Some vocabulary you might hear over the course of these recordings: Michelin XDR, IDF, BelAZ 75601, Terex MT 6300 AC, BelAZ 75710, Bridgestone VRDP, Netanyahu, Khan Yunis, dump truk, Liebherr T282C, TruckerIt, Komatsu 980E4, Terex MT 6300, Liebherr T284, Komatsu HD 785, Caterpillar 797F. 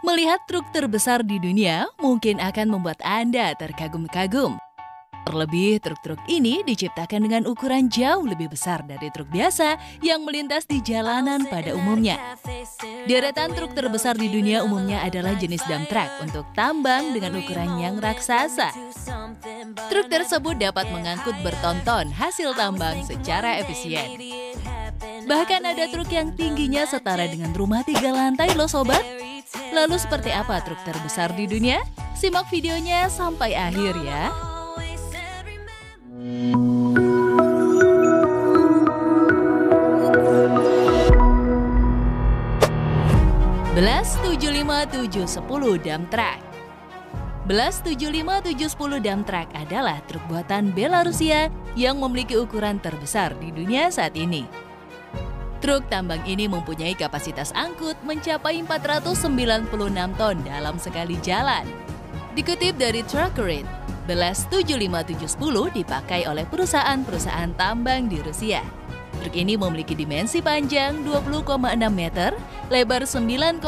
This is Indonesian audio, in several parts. Melihat truk terbesar di dunia mungkin akan membuat Anda terkagum-kagum. Terlebih, truk-truk ini diciptakan dengan ukuran jauh lebih besar dari truk biasa yang melintas di jalanan pada umumnya. Deretan truk terbesar di dunia umumnya adalah jenis dump truck untuk tambang dengan ukuran yang raksasa. Truk tersebut dapat mengangkut bertonton hasil tambang secara efisien. Bahkan ada truk yang tingginya setara dengan rumah 3 lantai loh sobat. Lalu seperti apa truk terbesar di dunia? Simak videonya sampai akhir ya. BelAZ 75710 dump truck. BelAZ 75710 dump truck adalah truk buatan Belarusia yang memiliki ukuran terbesar di dunia saat ini. Truk tambang ini mempunyai kapasitas angkut mencapai 496 ton dalam sekali jalan. Dikutip dari TruckerIt, BelAZ 75710 dipakai oleh perusahaan-perusahaan tambang di Rusia. Truk ini memiliki dimensi panjang 20,6 meter, lebar 9,87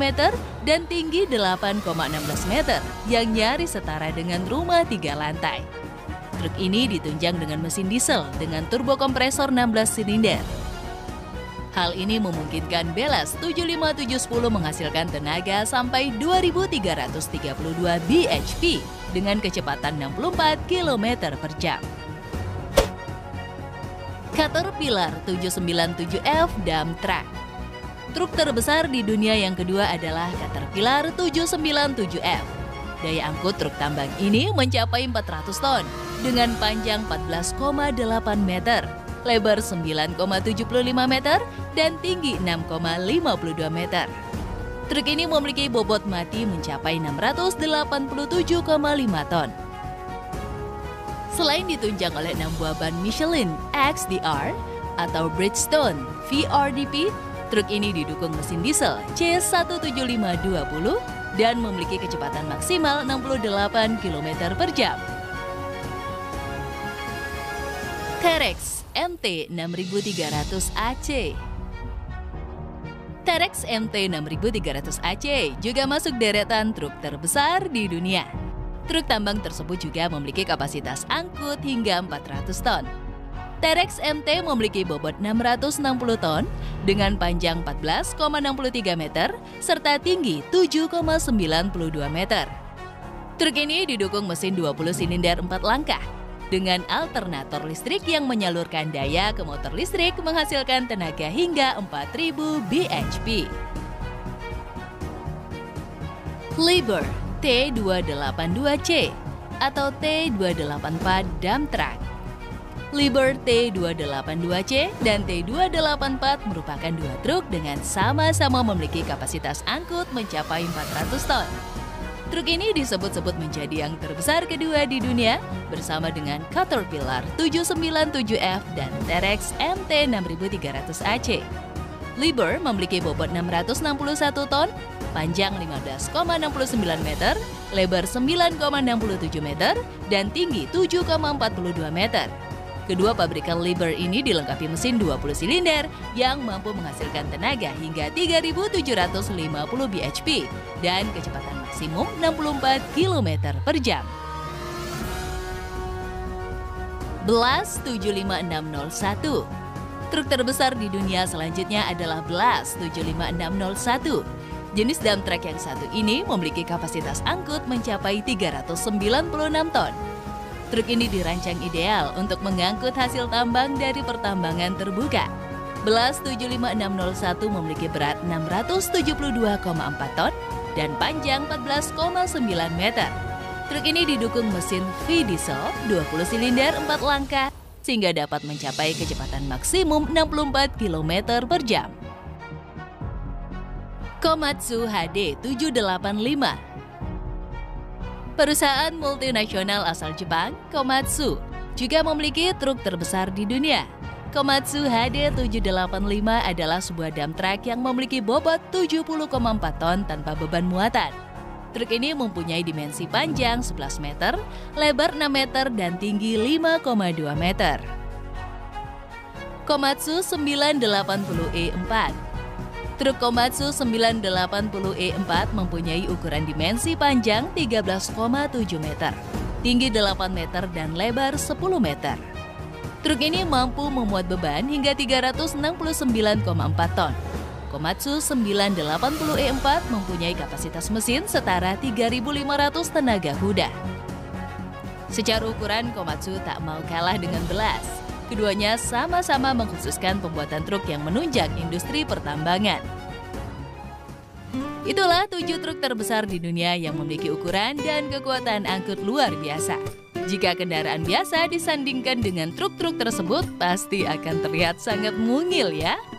meter, dan tinggi 8,16 meter, yang nyaris setara dengan rumah 3 lantai. Truk ini ditunjang dengan mesin diesel dengan turbokompresor 16 silinder. Hal ini memungkinkan BelAZ 75710 menghasilkan tenaga sampai 2.332 bhp dengan kecepatan 64 km per jam. Caterpillar 797F dump truck. Truk terbesar di dunia yang kedua adalah Caterpillar 797F. Daya angkut truk tambang ini mencapai 400 ton dengan panjang 14,8 meter, lebar 9,75 meter, dan tinggi 6,52 meter. Truk ini memiliki bobot mati mencapai 687,5 ton. Selain ditunjang oleh 6 buah ban Michelin XDR atau Bridgestone VRDP, truk ini didukung mesin diesel C17520 dan memiliki kecepatan maksimal 68 km per jam. Terex MT 6300 AC. Terex MT 6300 AC juga masuk deretan truk terbesar di dunia. Truk tambang tersebut juga memiliki kapasitas angkut hingga 400 ton. Terex MT memiliki bobot 660 ton dengan panjang 14,63 meter serta tinggi 7,92 meter. Truk ini didukung mesin 20 silinder 4 langkah dengan alternator listrik yang menyalurkan daya ke motor listrik menghasilkan tenaga hingga 4000 bhp. Liebherr T282C atau T284 dump truck. Liebherr T282C dan T284 merupakan dua truk dengan sama-sama memiliki kapasitas angkut mencapai 400 ton. Truk ini disebut-sebut menjadi yang terbesar kedua di dunia bersama dengan Caterpillar 797F dan Terex MT 6300AC. Liebherr memiliki bobot 661 ton, panjang 15,69 meter, lebar 9,67 meter, dan tinggi 7,42 meter. Kedua pabrikan Liebherr ini dilengkapi mesin 20 silinder yang mampu menghasilkan tenaga hingga 3.750 bhp dan kecepatan maksimum 64 km per jam. BelAZ 75601. Truk terbesar di dunia selanjutnya adalah BelAZ 75601. Jenis dump truck yang satu ini memiliki kapasitas angkut mencapai 396 ton. Truk ini dirancang ideal untuk mengangkut hasil tambang dari pertambangan terbuka. BelAZ 75601 memiliki berat 672,4 ton dan panjang 14,9 meter. Truk ini didukung mesin V-diesel 20 silinder 4 langkah sehingga dapat mencapai kecepatan maksimum 64 km per jam. Komatsu HD 785. Perusahaan multinasional asal Jepang, Komatsu, juga memiliki truk terbesar di dunia. Komatsu HD 785 adalah sebuah dump truck yang memiliki bobot 70,4 ton tanpa beban muatan. Truk ini mempunyai dimensi panjang 11 meter, lebar 6 meter, dan tinggi 5,2 meter. Komatsu 980E4. Truk Komatsu 980E4 mempunyai ukuran dimensi panjang 13,7 meter, tinggi 8 meter dan lebar 10 meter. Truk ini mampu memuat beban hingga 369,4 ton. Komatsu 980E4 mempunyai kapasitas mesin setara 3.500 tenaga kuda. Secara ukuran, Komatsu tak mau kalah dengan BelAZ. Keduanya sama-sama mengkhususkan pembuatan truk yang menunjang industri pertambangan. Itulah 7 truk terbesar di dunia yang memiliki ukuran dan kekuatan angkut luar biasa. Jika kendaraan biasa disandingkan dengan truk-truk tersebut, pasti akan terlihat sangat mungil ya.